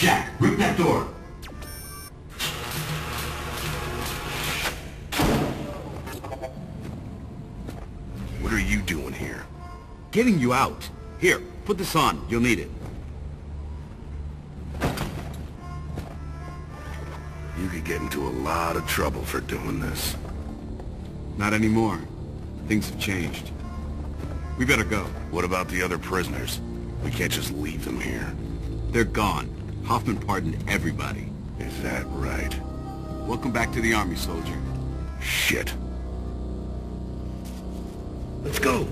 Jack, rip that door! What are you doing here? Getting you out. Here, put this on. You'll need it. You could get into a lot of trouble for doing this. Not anymore. Things have changed. We better go. What about the other prisoners? We can't just leave them here. They're gone. Hoffman pardoned everybody. Is that right? Welcome back to the army, soldier. Shit. Let's go!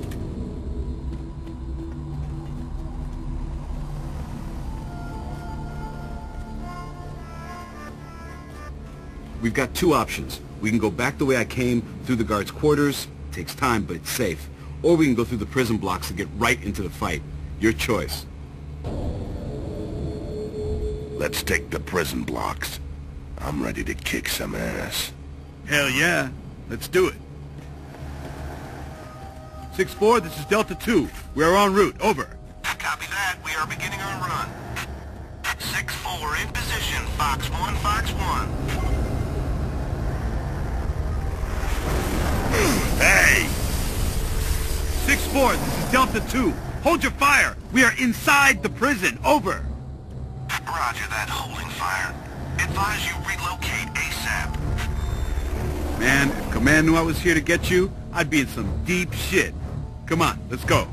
We've got two options. We can go back the way I came, through the guards' quarters. Takes time, but it's safe. Or we can go through the prison blocks and get right into the fight. Your choice. Let's take the prison blocks. I'm ready to kick some ass. Hell yeah. Let's do it. 6-4, this is Delta 2. We are en route. Over. Copy that. We are beginning our run. 6-4 in position. Box 1, Box 1. Hey! 6-4, this is Delta 2. Hold your fire! We are inside the prison. Over. Roger that, holding fire. Advise you relocate ASAP. Man, if Command knew I was here to get you, I'd be in some deep shit. Come on, let's go.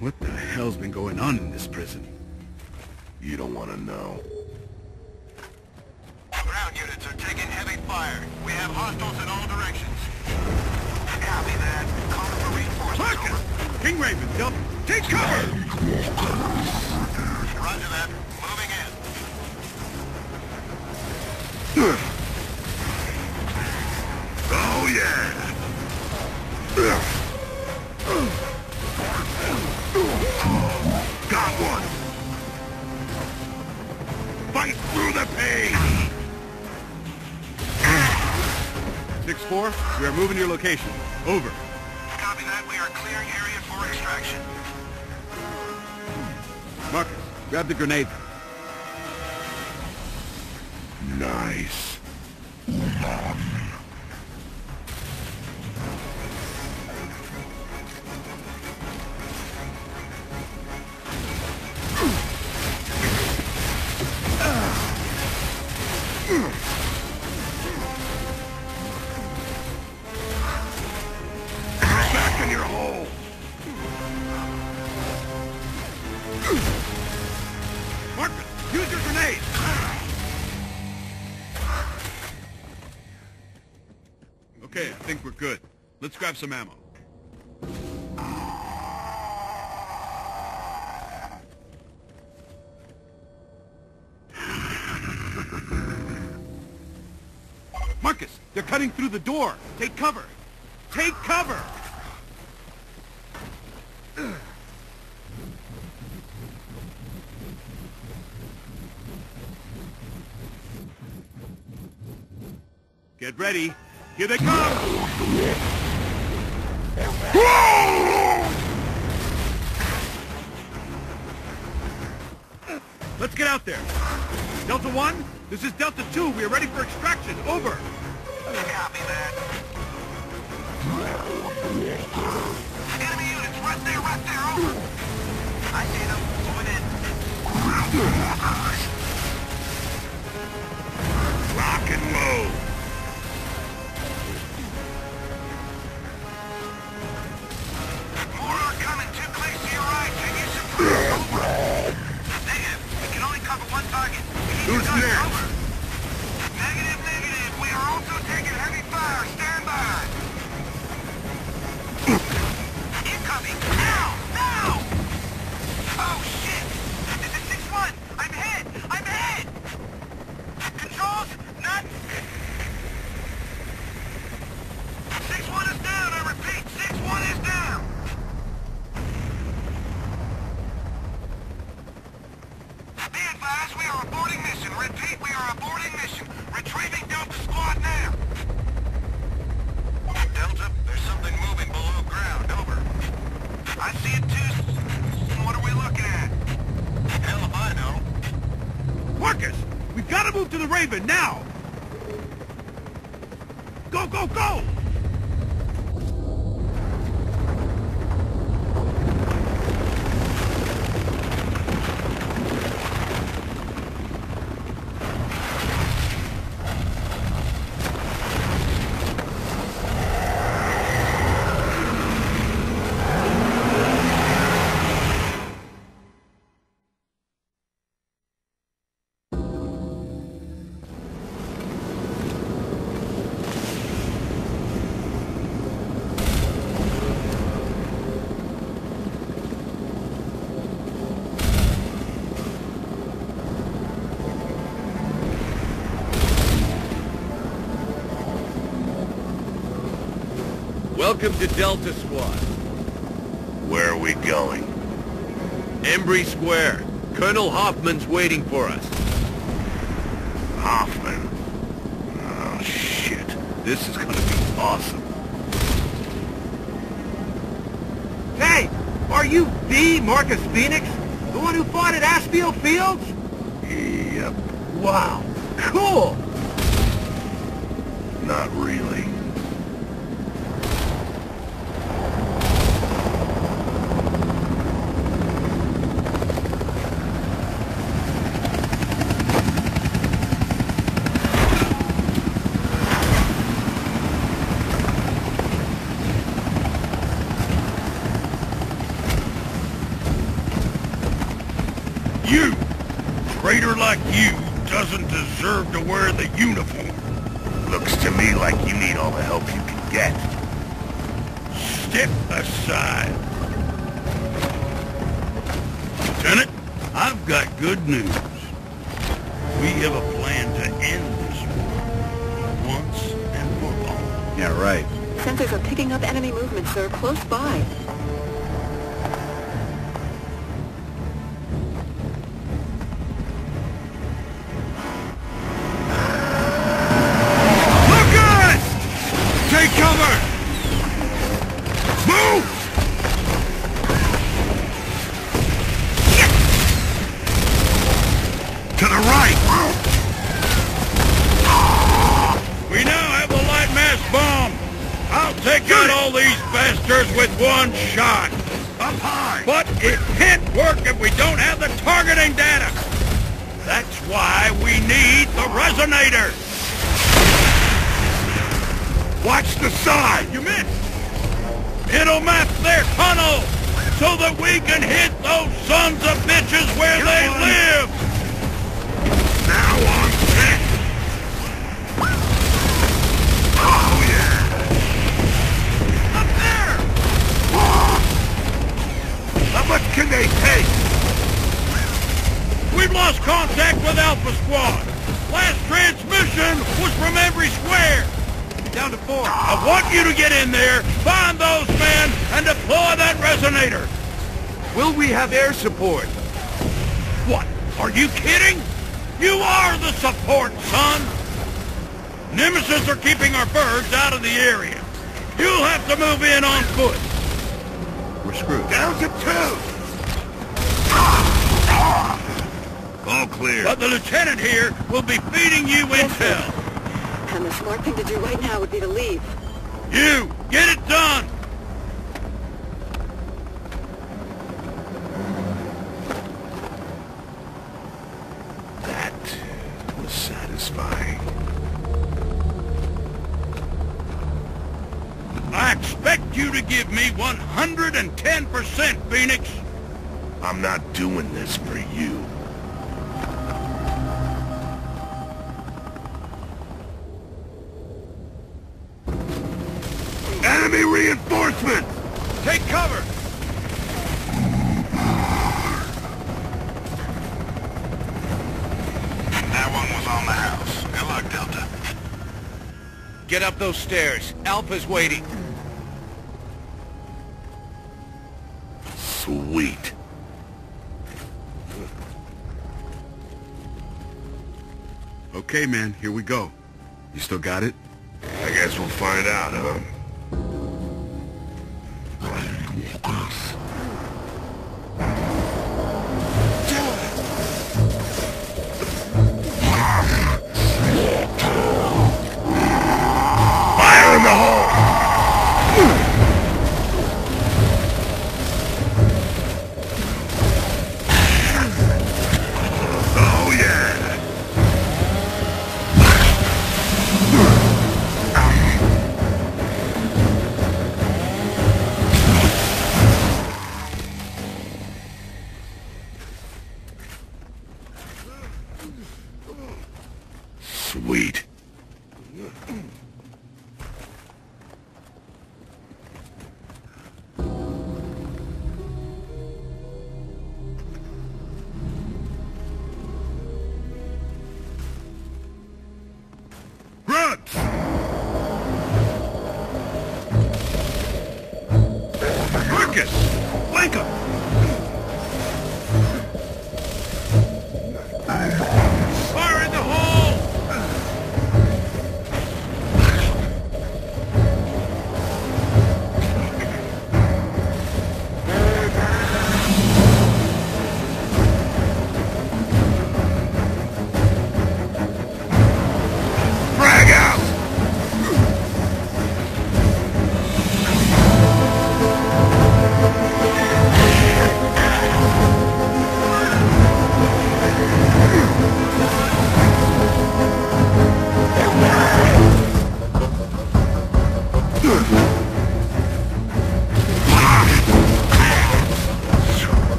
What the hell's been going on in this prison? You don't want to know. Ground units are taking heavy fire. We have hostiles in all directions. Copy that. Call for reinforcements. Marcus! King Raven, help! Take cover! Roger that. Moving in. Oh yeah! Got one! Fight through the pain! 6-4, we are moving to your location. Over. Copy that, we are clearing area for extraction. Marcus, grab the grenade. Nice. Okay, I think we're good. Let's grab some ammo. Marcus, they're cutting through the door. Take cover. Take cover. Get ready. Here they come! Let's get out there. Delta 1, this is Delta 2. We are ready for extraction. Over. Copy that. Enemy units, right there, over. I see them. Moving in. Lock and load. Who's next? Negative, negative. We are also taking heavy fire. Stand by. Incoming. Now! Now! Oh, shit. This is 6-1. I'm hit. I'm hit. Controls, not... 6-1 is down. I repeat, 6-1 is down. Repeat, we are aborting mission. Retrieving Delta Squad now. Delta, there's something moving below ground. Over. I see it too. What are we looking at? Hell if I know. Marcus, we've got to move to the Raven now. Go, go, go! Welcome to Delta Squad. Where are we going? Embry Square. Colonel Hoffman's waiting for us. Hoffman? Oh, shit. This is gonna be awesome. Hey! Are you the Marcus Phoenix? The one who fought at Ashfield Fields? Yep. Wow. Cool! Not really. Like you doesn't deserve to wear the uniform. Looks to me like you need all the help you can get. Step aside. Lieutenant, I've got good news. We have a plan to end this war once and for all. Yeah, right. Sensors are picking up enemy movements, sir, close by. Get up those stairs. Alpha's waiting. Sweet. Okay, man, here we go. You still got it? I guess we'll find out, huh?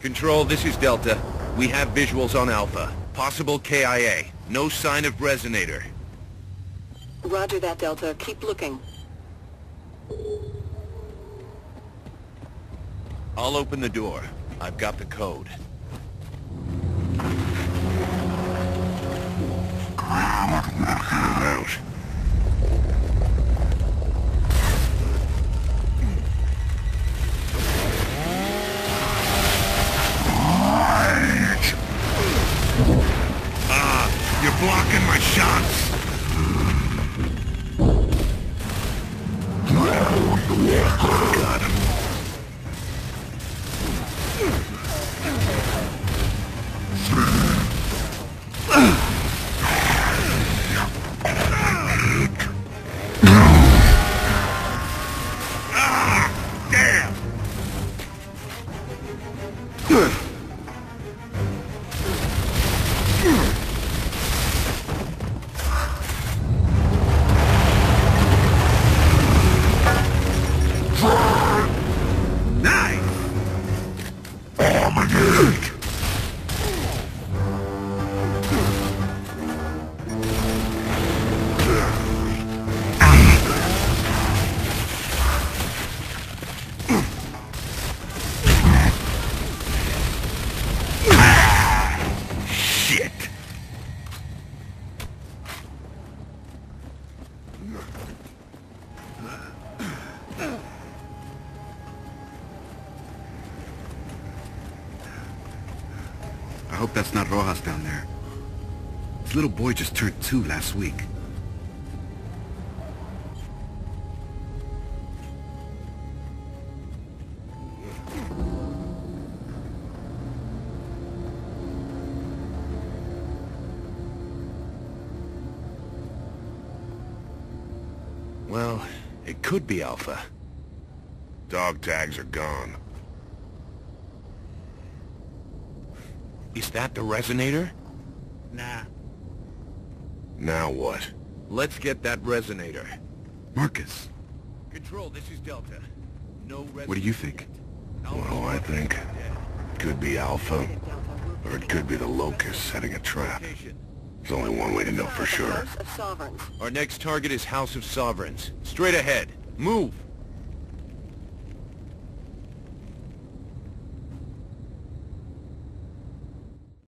Control, this is Delta. We have visuals on Alpha. Possible KIA. No sign of resonator. Roger that, Delta. Keep looking. I'll open the door. I've got the code. Blocking my shots! Got him. hope that's not Rojas down there. This little boy just turned 2 last week. Well, it could be Alpha. Dog tags are gone. Is that the resonator? Nah. Now what? Let's get that resonator. Marcus. Control, this is Delta. No resonator. What do you think? What do I think? It could be Alpha, or it could be the locust setting a trap. There's only one way to know for sure. House of Sovereigns. Our next target is House of Sovereigns. Straight ahead. Move!